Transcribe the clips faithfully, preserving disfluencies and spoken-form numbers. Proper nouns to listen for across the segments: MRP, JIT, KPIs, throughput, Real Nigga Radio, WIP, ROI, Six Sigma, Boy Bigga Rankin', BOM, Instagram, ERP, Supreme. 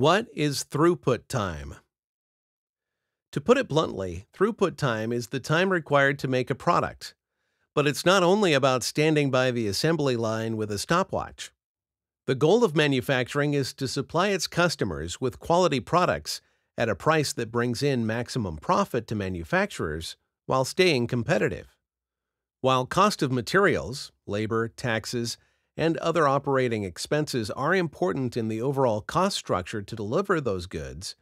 What is throughput time? To put it bluntly, throughput time is the time required to make a product, but it's not only about standing by the assembly line with a stopwatch. The goal of manufacturing is to supply its customers with quality products at a price that brings in maximum profit to manufacturers while staying competitive. While cost of materials, labor, taxes, and other operating expenses are important in the overall cost structure to deliver those goods,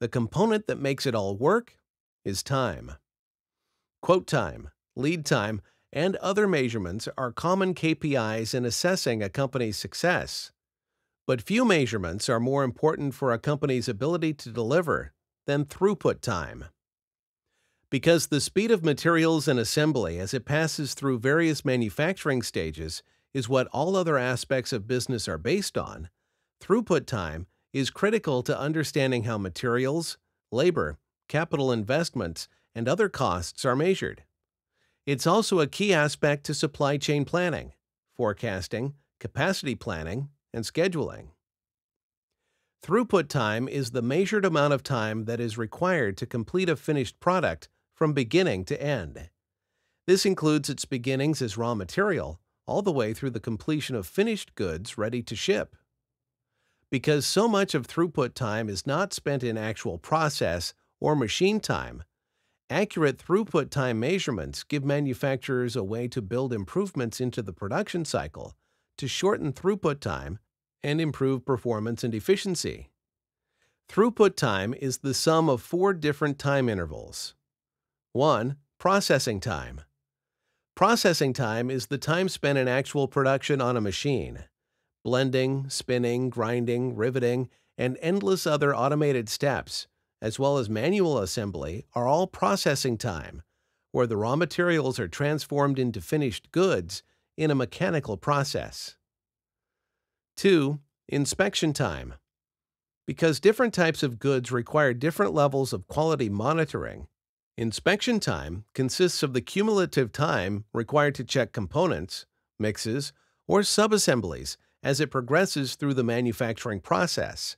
the component that makes it all work is time. Quote time, lead time, and other measurements are common K P Is in assessing a company's success. But few measurements are more important for a company's ability to deliver than throughput time. Because the speed of materials and assembly as it passes through various manufacturing stages is what all other aspects of business are based on, throughput time is critical to understanding how materials, labor, capital investments, and other costs are measured. It's also a key aspect to supply chain planning, forecasting, capacity planning, and scheduling. Throughput time is the measured amount of time that is required to complete a finished product from beginning to end. This includes its beginnings as raw material all the way through the completion of finished goods ready to ship. Because so much of throughput time is not spent in actual process or machine time, accurate throughput time measurements give manufacturers a way to build improvements into the production cycle to shorten throughput time and improve performance and efficiency. Throughput time is the sum of four different time intervals. one. Processing time. Processing time is the time spent in actual production on a machine. Blending, spinning, grinding, riveting, and endless other automated steps, as well as manual assembly, are all processing time, where the raw materials are transformed into finished goods in a mechanical process. two. Inspection time. Because different types of goods require different levels of quality monitoring, inspection time consists of the cumulative time required to check components, mixes, or subassemblies as it progresses through the manufacturing process.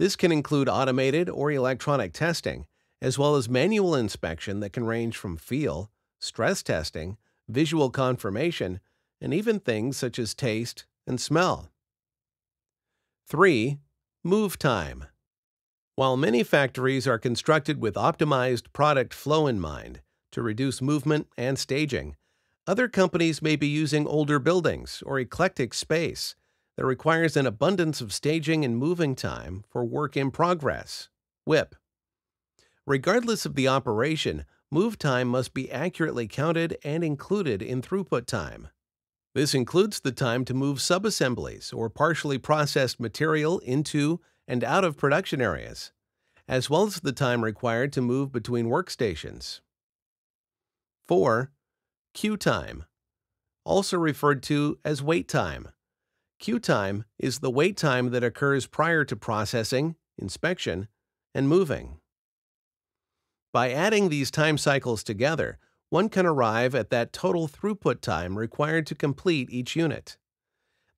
This can include automated or electronic testing, as well as manual inspection that can range from feel, stress testing, visual confirmation, and even things such as taste and smell. three. Move time. While many factories are constructed with optimized product flow in mind to reduce movement and staging, other companies may be using older buildings or eclectic space that requires an abundance of staging and moving time for work in progress, W I P. Regardless of the operation, move time must be accurately counted and included in throughput time. This includes the time to move subassemblies or partially processed material into and out of production areas, as well as the time required to move between workstations. four. Queue time, also referred to as wait time. Queue time is the wait time that occurs prior to processing, inspection, and moving. By adding these time cycles together, one can arrive at that total throughput time required to complete each unit.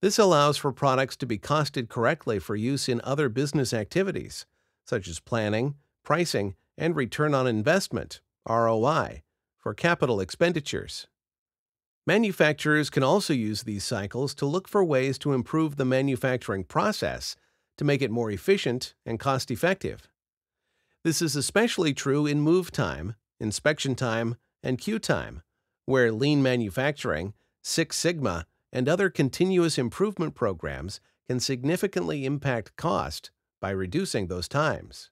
This allows for products to be costed correctly for use in other business activities, such as planning, pricing, and return on investment, R O I, for capital expenditures. Manufacturers can also use these cycles to look for ways to improve the manufacturing process to make it more efficient and cost-effective. This is especially true in move time, inspection time, and queue time, where lean manufacturing, Six Sigma, and other continuous improvement programs can significantly impact cost by reducing those times.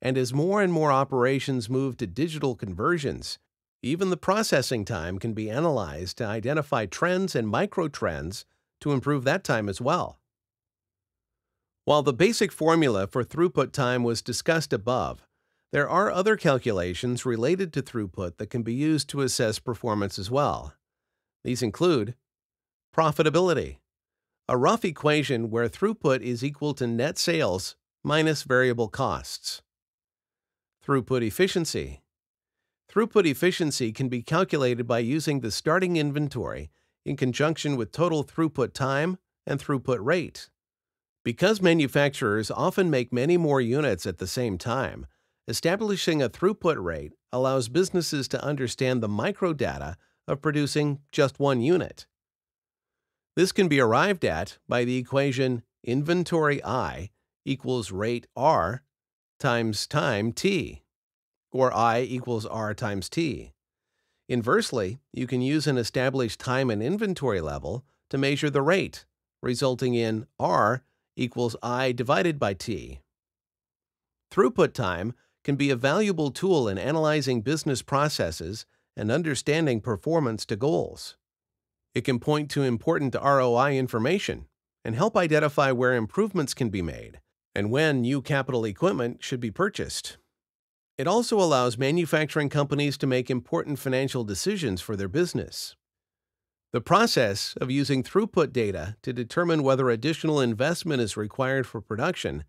And as more and more operations move to digital conversions, even the processing time can be analyzed to identify trends and micro-trends to improve that time as well. While the basic formula for throughput time was discussed above, there are other calculations related to throughput that can be used to assess performance as well. These include profitability, a rough equation where throughput is equal to net sales minus variable costs. Throughput efficiency. Throughput efficiency can be calculated by using the starting inventory in conjunction with total throughput time and throughput rate. Because manufacturers often make many more units at the same time, establishing a throughput rate allows businesses to understand the microdata of producing just one unit. This can be arrived at by the equation inventory I equals rate R times time T, or I equals R times T. Inversely, you can use an established time and inventory level to measure the rate, resulting in R equals I divided by T. Throughput time can be a valuable tool in analyzing business processes and understanding performance to goals. It can point to important R O I information and help identify where improvements can be made and when new capital equipment should be purchased. It also allows manufacturing companies to make important financial decisions for their business. The process of using throughput data to determine whether additional investment is required for production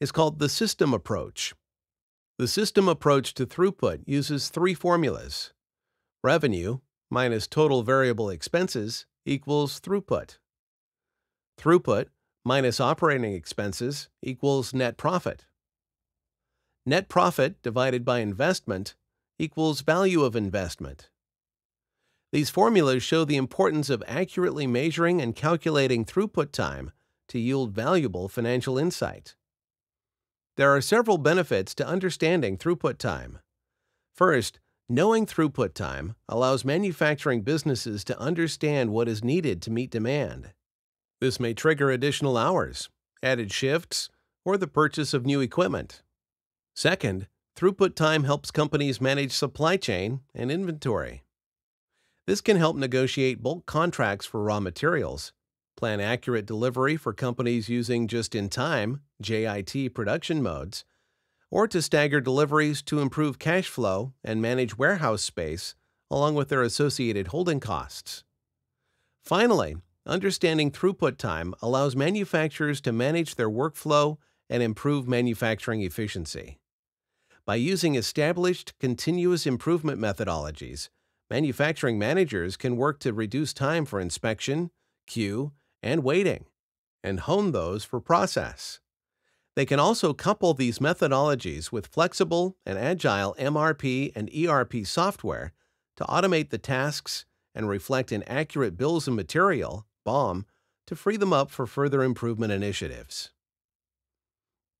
is called the system approach. The system approach to throughput uses three formulas. Revenue minus total variable expenses equals throughput. Throughput minus operating expenses equals net profit. Net profit divided by investment equals value of investment. These formulas show the importance of accurately measuring and calculating throughput time to yield valuable financial insight. There are several benefits to understanding throughput time. First, knowing throughput time allows manufacturing businesses to understand what is needed to meet demand. This may trigger additional hours, added shifts, or the purchase of new equipment. Second, throughput time helps companies manage supply chain and inventory. This can help negotiate bulk contracts for raw materials, plan accurate delivery for companies using just-in-time J I T production modes, or to stagger deliveries to improve cash flow and manage warehouse space along with their associated holding costs. Finally, understanding throughput time allows manufacturers to manage their workflow and improve manufacturing efficiency. By using established continuous improvement methodologies, manufacturing managers can work to reduce time for inspection, queue, and waiting, and hone those for process. They can also couple these methodologies with flexible and agile M R P and E R P software to automate the tasks and reflect in accurate bills of material, B O M, to free them up for further improvement initiatives.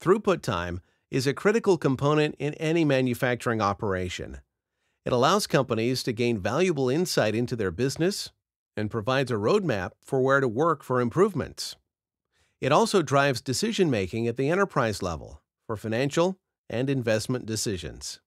Throughput time is a critical component in any manufacturing operation. It allows companies to gain valuable insight into their business and provides a roadmap for where to work for improvements. It also drives decision-making at the enterprise level for financial and investment decisions.